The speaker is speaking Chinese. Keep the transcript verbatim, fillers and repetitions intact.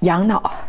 养老。